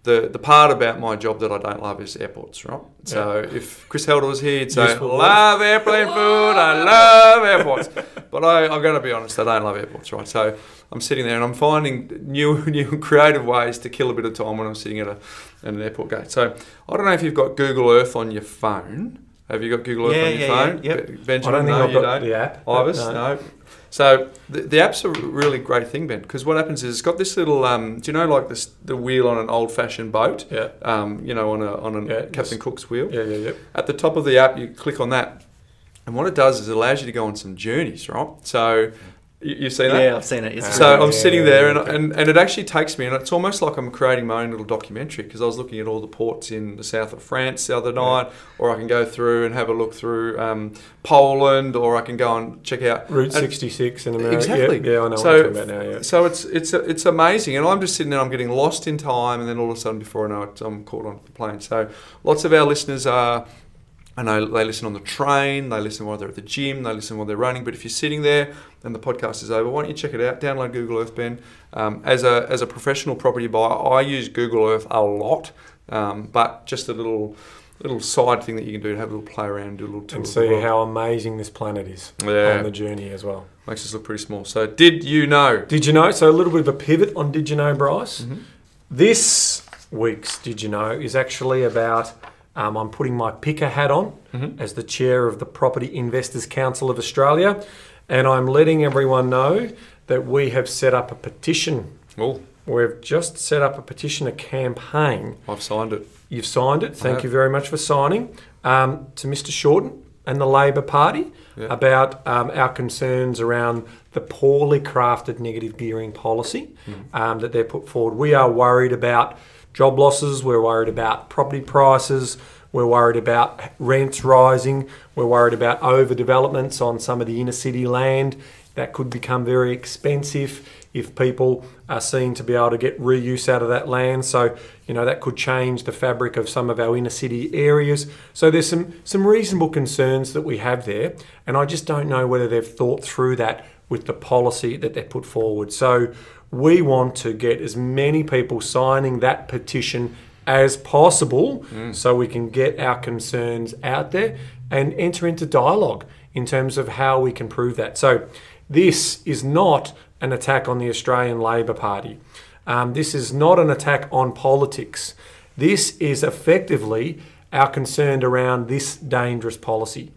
the part about my job that I don't love is airports, right? Yeah. So if Chris Helder was here, he'd say, love airplane food, I love airports. But I'm going to be honest, I don't love airports, right? So I'm sitting there and I'm finding new creative ways to kill a bit of time when I'm sitting at an airport gate. So I don't know if you've got Google Earth on your phone. Have you got Google Earth on your phone? Yeah, yep. Benjamin, no, you don't. The app. Ibis, no. So the app's a really great thing, Ben, because what happens is it's got this little, do you know, like the wheel on an old-fashioned boat? Yeah. You know, on a Captain Cook's wheel? Yeah. At the top of the app, you click on that, and what it does is it allows you to go on some journeys, right? So You've seen that? Yeah, I've seen it. It's so I'm sitting there and it actually takes me, and it's almost like I'm creating my own little documentary, because I was looking at all the ports in the south of France the other night, or I can go through and have a look through Poland, or I can go and check out Route 66 in America. Exactly. Yeah, I know what I'm talking about now. Yeah. So it's amazing, and I'm just sitting there, I'm getting lost in time, and then all of a sudden, before I know it, I'm caught onto the plane. So lots of our listeners are, I know they listen on the train, they listen while they're at the gym, they listen while they're running, but if you're sitting there and the podcast is over, why don't you check it out? Download Google Earth, Ben. As a professional property buyer, I use Google Earth a lot, but just a little side thing that you can do to have a little play around, do a little tour. And see how amazing this planet is on the journey as well. Makes us look pretty small. So did you know? Did you know? So a little bit of a pivot on Did You Know, Bryce. Mm-hmm. This week's Did You Know is actually about... I'm putting my picker hat on as the chair of the Property Investors Council of Australia, and I'm letting everyone know that we have set up a petition. Oh. We've just set up a petition, a campaign. I've signed it. You've signed it. Thank you very much for signing. To Mr. Shorten and the Labor Party about our concerns around the poorly crafted negative gearing policy that they've put forward. We are worried about job losses, we're worried about property prices, we're worried about rents rising, we're worried about overdevelopments on some of the inner city land that could become very expensive if people are seen to be able to get reuse out of that land. So, you know, that could change the fabric of some of our inner city areas. So there's some reasonable concerns that we have there, and I just don't know whether they've thought through that with the policy that they put forward. So we want to get as many people signing that petition as possible so we can get our concerns out there and enter into dialogue in terms of how we can prove that. So this is not an attack on the Australian Labor Party. This is not an attack on politics. This is effectively our concern around this dangerous policy.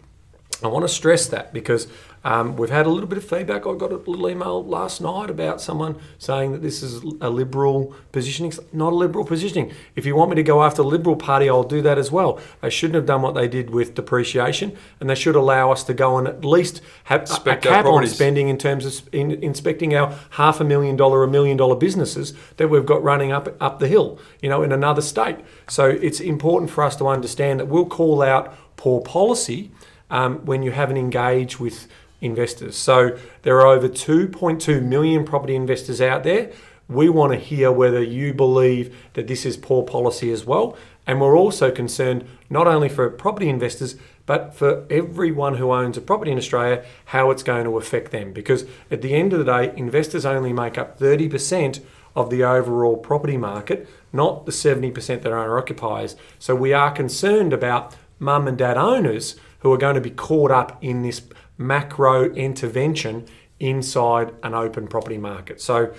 I want to stress that because we've had a little bit of feedback. I got a little email last night about someone saying that this is a liberal positioning. It's not a liberal positioning. If you want me to go after the Liberal Party, I'll do that as well. They shouldn't have done what they did with depreciation, and they should allow us to go and at least have a cap on spending in terms of inspecting our $500,000, $1 million businesses that we've got running up the hill, you know, in another state. So it's important for us to understand that we'll call out poor policy when you haven't engaged with investors. So there are over 2.2 million property investors out there. We want to hear whether you believe that this is poor policy as well. And we're also concerned not only for property investors, but for everyone who owns a property in Australia, how it's going to affect them. Because at the end of the day, investors only make up 30% of the overall property market, not the 70% that are owner-occupiers. So we are concerned about mum and dad owners who are going to be caught up in this macro intervention inside an open property market. So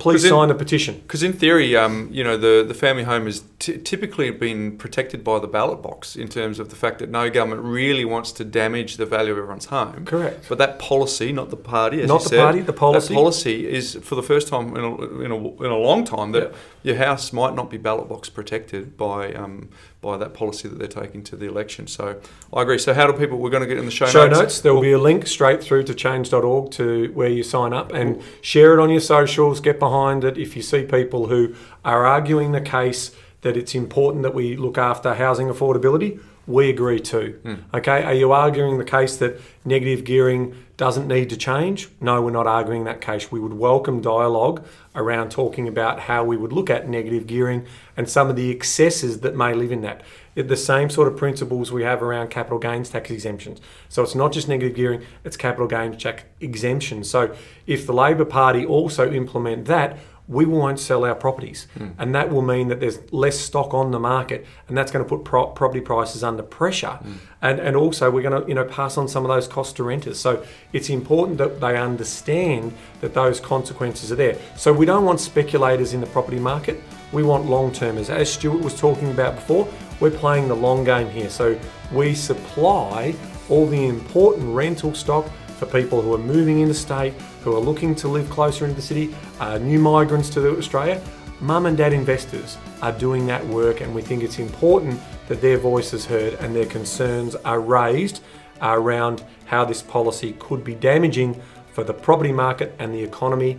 please sign the petition. Because in theory, you know, the family home has typically been protected by the ballot box in terms of the fact that no government really wants to damage the value of everyone's home. Correct. But that policy, not the party, as you said. Not the party, the policy. That policy is for the first time in a long time that your house might not be ballot box protected by that policy that they're taking to the election. So I agree. So how do people, we're going to get in the show notes. There will be a link straight through to change.org to where you sign up and share it on your socials, get behind it. If you see people who are arguing the case that it's important that we look after housing affordability, we agree too. Okay, are you arguing the case that negative gearing doesn't need to change? No, we're not arguing that case. We would welcome dialogue around talking about how we would look at negative gearing and some of the excesses that may live in that. The same sort of principles we have around capital gains tax exemptions. So it's not just negative gearing, it's capital gains tax exemptions. So if the Labor Party also implement that, we won't sell our properties. And that will mean that there's less stock on the market, and that's going to put property prices under pressure. And also we're going to pass on some of those costs to renters. So it's important that they understand that those consequences are there. So we don't want speculators in the property market. We want long-termers. As Stuart was talking about before, we're playing the long game here. So we supply all the important rental stock for people who are moving interstate, who are looking to live closer into the city, new migrants to Australia. Mum and dad investors are doing that work, and we think it's important that their voice is heard and their concerns are raised around how this policy could be damaging for the property market and the economy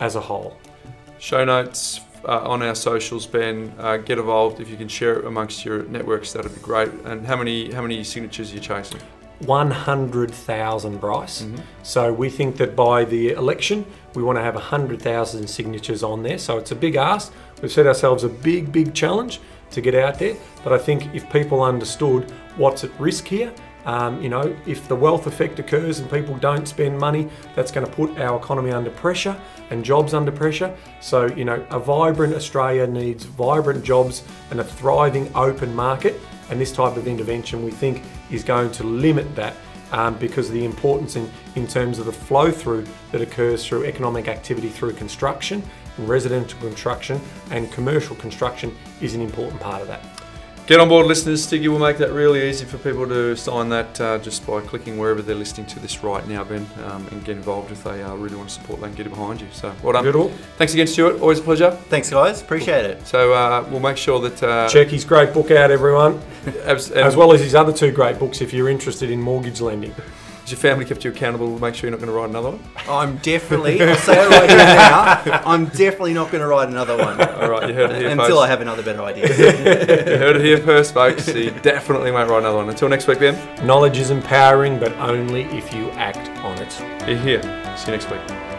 as a whole. Show notes on our socials, Ben. Get involved. If you can share it amongst your networks, that'd be great. And how many signatures are you chasing? 100,000, Bryce. Mm-hmm. So we think that by the election, we want to have 100,000 signatures on there. So it's a big ask. We've set ourselves a big, big challenge to get out there. But I think if people understood what's at risk here, you know, if the wealth effect occurs and people don't spend money, that's going to put our economy under pressure and jobs under pressure. So, you know, a vibrant Australia needs vibrant jobs and a thriving open market. And this type of intervention, we think, is going to limit that because of the importance in terms of the flow through that occurs through economic activity through construction, and residential construction and commercial construction is an important part of that. Get on board, listeners. Stiggy will make that really easy for people to sign that just by clicking wherever they're listening to this right now, Ben, and get involved if they really want to support that and get it behind you. So, well done. Good all. Thanks again, Stuart. Always a pleasure. Thanks, guys. Appreciate it. So, we'll make sure that... check his great book out, everyone, as well as his other two great books if you're interested in mortgage lending. Has your family kept you accountable? We'll make sure you're not going to write another one. I'm definitely, I'll say it right here now, I'm definitely not going to write another one. All right, you heard it here, folks. Until I have another better idea. You heard it here first, folks. You definitely won't write another one. Until next week, Ben. Knowledge is empowering, but only if you act on it. You're here. See you next week.